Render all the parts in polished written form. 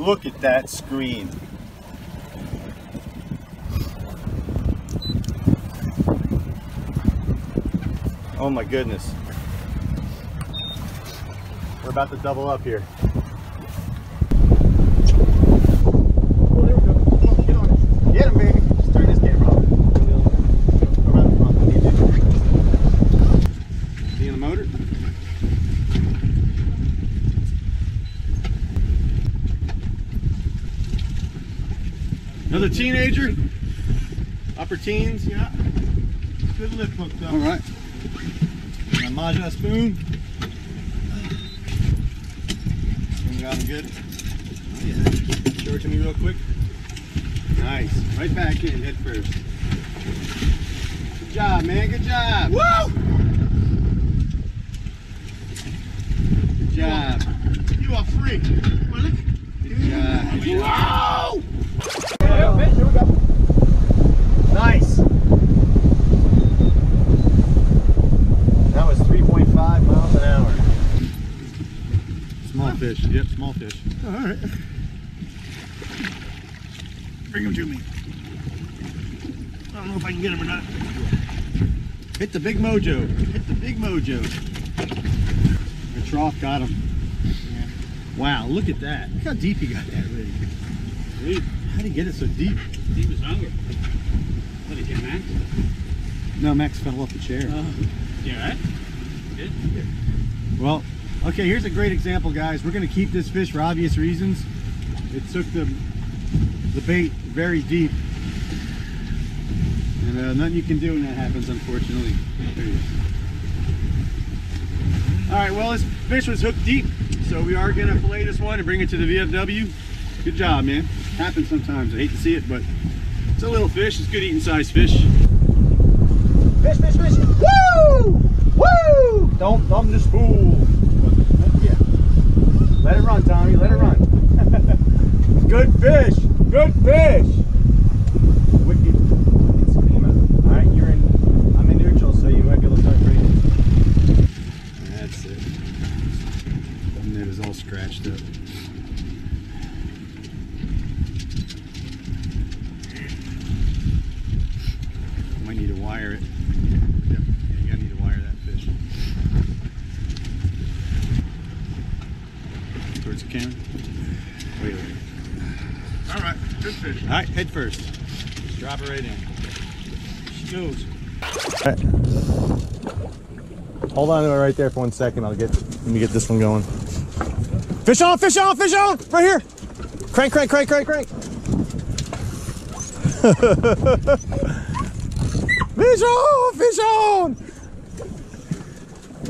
Look at that screen. Oh my goodness. We're about to double up here. Another teenager, upper teens, yeah. Good lip hook though. All right. And my Majah spoon. You got him good. Oh yeah. Show it to me real quick. Nice. Right back in, head first. Good job, man. Good job. Woo! Good job. You are freak. Good job. Good job. Whoa! Here we go. Nice. That was 3.5 miles an hour. Small fish. Yep, small fish. All right. Bring him to me. I don't know if I can get him or not. Hit the big mojo. Hit the big mojo. The trough got him. Yeah. Wow, look at that. Look how deep he got that rig. Really. How do you get it so deep? Deep as hunger. What did you get, Max? No, Max fell off the chair. You alright? Good? Yeah. Well, okay, here's a great example, guys. We're going to keep this fish for obvious reasons. It took the bait very deep. And nothing you can do when that happens, unfortunately. There he is. Alright, well, this fish was hooked deep. So we are going to fillet this one and bring it to the VFW. Good job, man. Happens sometimes. I hate to see it, but it's a little fish. It's good eating size fish. Fish, fish, fish. Woo! Woo! Don't thumb this fool. Yeah. Let it run, Tommy. Let it run. Good fish. Good fish. Wicked. It's cream. All right, you're in. I'm in neutral, so you might be able to start breaking. That's it. That net is all scratched up. Wire it. Yep. Yeah, you gotta need to wire that fish. Towards the camera. Wait, wait. All right, good fish. All right, head first. Just drop her right in. She goes. All right. Hold on to it right there for 1 second. Let me get this one going. Fish on, fish on, fish on! Right here. Crank, crank, crank, crank, crank. Fish on! Fish on!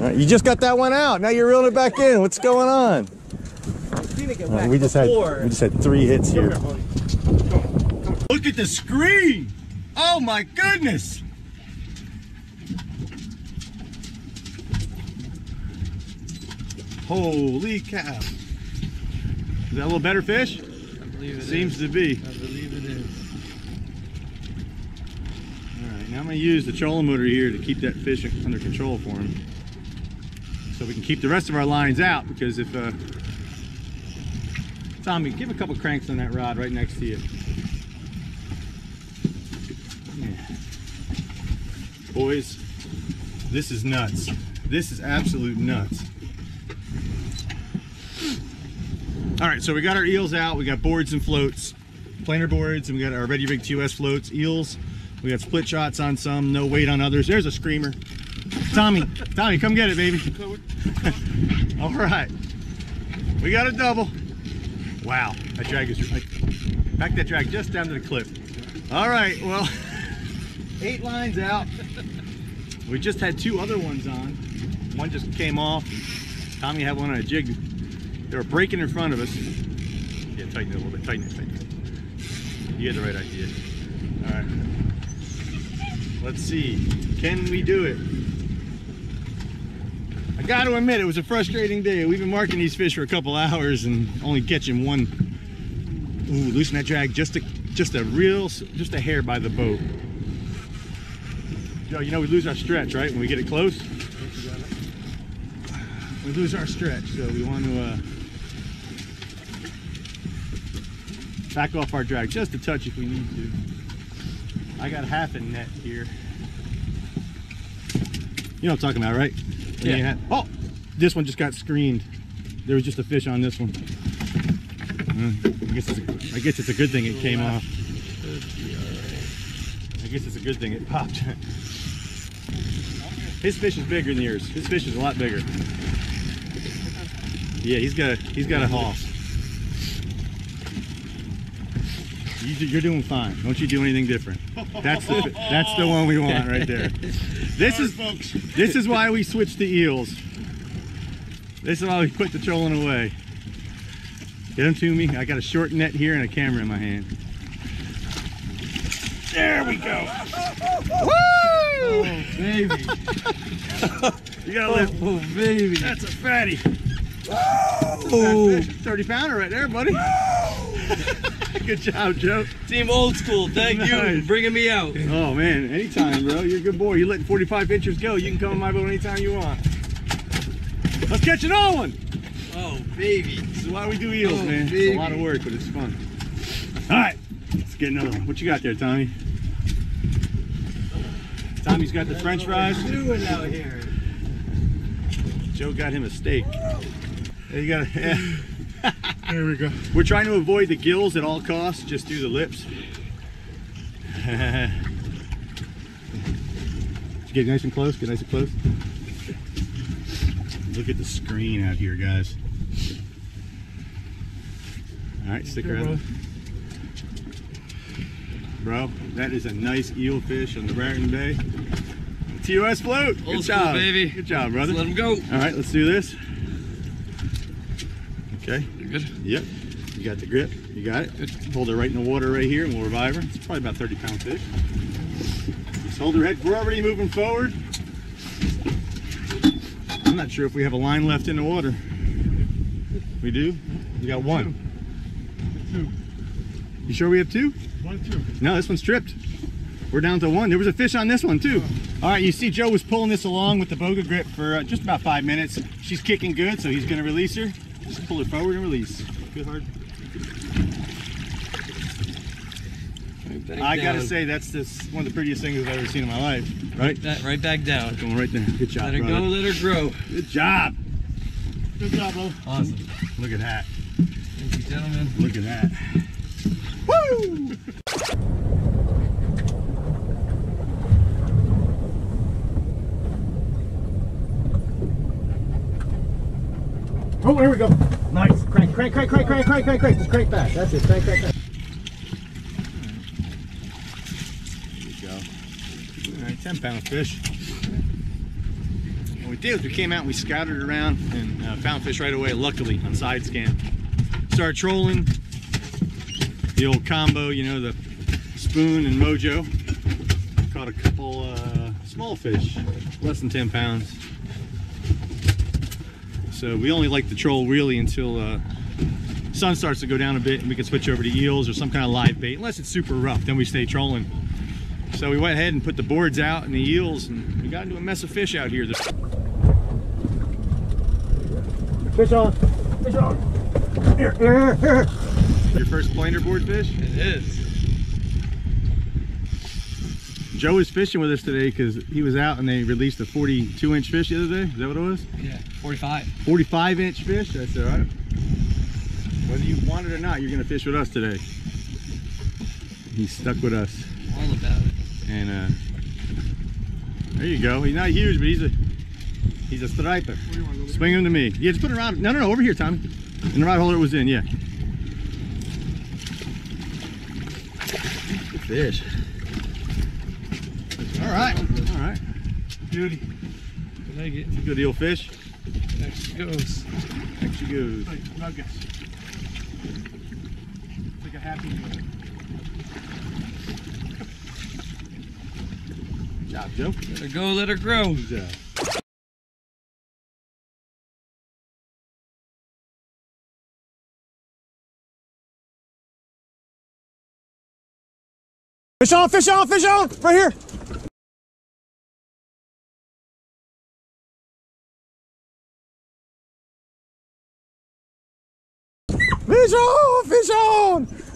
All right, you just got that one out. Now you're reeling it back in. What's going on? We just had 3 hits here. Look at the screen! Oh my goodness! Holy cow! Is that a little better fish? I believe it seems to be. I believe it is. Now I'm going to use the trolling motor here to keep that fish under control for him, so we can keep the rest of our lines out, because if Tommy, give a couple cranks on that rod right next to you. Yeah. Boys, this is nuts. This is absolute nuts. All right, so we got our eels out. We got boards and floats, planer boards, and we got our Ready Rig 2S floats, eels. We have split shots on some, no weight on others. There's a screamer. Tommy, Tommy, come get it, baby. All right. We got a double. Wow, that drag is right. Back that drag just down to the clip. All right, well, 8 lines out. We just had 2 other ones on. One just came off. Tommy had one on a jig. They were breaking in front of us. Yeah, tighten it a little bit, tighten it, tighten it. You had the right idea. All right. Let's see, can we do it? I got to admit, it was a frustrating day. We've been marking these fish for a couple hours and only catching one. Ooh, loosen that drag just a hair by the boat. Yo, you know we lose our stretch, right? When we get it close, we lose our stretch. So we want to back off our drag just a touch if we need to. I got half a net here. You know what I'm talking about, right? Yeah. Oh, this one just got screened. There was just a fish on this one. I guess it's a good thing it came off. I guess it's a good thing it popped. His fish is bigger than yours. His fish is a lot bigger. Yeah, he's got a haul. You're doing fine. Don't you do anything different. That's the one we want right there. This is why we switched to eels. This is why we put the trolling away. Get them to me. I got a short net here and a camera in my hand. There we go. Woo! Oh baby. You gotta lift. Oh baby. That's a fatty. Oh, 30 pounder right there, buddy. Good job, Joe. Team Old School, thank you for bringing me out. Oh, man, anytime, bro. You're a good boy. You're letting 45 pitchers go. You can come on my boat anytime you want. Let's catch another one. Oh, baby. This is why we do eels, man. Baby. It's a lot of work, but it's fun. All right, let's get another one. What you got there, Tommy? Tommy's got the French fries. What are we doing out here? Joe got him a steak. Hey, you got a... Yeah. There we go. We're trying to avoid the gills at all costs, just do the lips. Get nice and close, get nice and close. Look at the screen out here, guys. All right, stick around. Bro, that is a nice eel fish on the Raritan Bay. TOS float. Good job, baby. Good job, brother. Let's let him go. All right, let's do this. Okay. You're good? Yep. You got the grip. You got it. Good. Hold her right in the water right here and we'll revive her. It's probably about 30-pound fish. Just hold her head. We're already moving forward. I'm not sure if we have a line left in the water. We do? We got one. Two. You sure we have two? One, two. No, this one's stripped. We're down to one. There was a fish on this one too. All right, you see Joe was pulling this along with the boga grip for just about 5 minutes. She's kicking good, so he's going to release her. Just pull it forward and release. Good hard. I gotta say, that's just one of the prettiest things I've ever seen in my life. Right? That right back down. Going right down. Good job. Let her go, let her grow. Good job. Good job, bro. Awesome. Look at that. Thank you, gentlemen. Look at that. Woo! Oh, there we go. Nice. Crank, crank, crank, crank, crank, crank, crank, crank. Just crank back. That's it. Crank, crank, crank. There we go. All right, 10-pound fish. What we did was we came out and we scouted around and found fish right away, luckily, on side scan. Started trolling. The old combo, you know, the spoon and mojo. Caught a couple small fish, less than 10 pounds. So we only like to troll really until sun starts to go down a bit and we can switch over to eels or some kind of live bait, unless it's super rough, then we stay trolling. So we went ahead and put the boards out and the eels, and we got into a mess of fish out here. Fish on, fish on. Here, here, here. Your first planer board fish? It is. Joe was fishing with us today because he was out and they released a 42-inch fish the other day. Is that what it was? Yeah. 45. 45-inch fish, that's all right. Whether you want it or not, you're gonna fish with us today. He's stuck with us. All about it. And there you go. He's not huge, but he's a striper. Swing him to me. Yeah, just put it around. No, no, no, over here, Tommy. And the rod holder was in, yeah. Good fish. All right. All right. Beauty. Good eel fish. There she goes. There she goes. Like a happy meal. Good job, Joe. Let her go, let her grow. Good job. Fish on, fish on, fish on! Right here! Fish on! Fish on!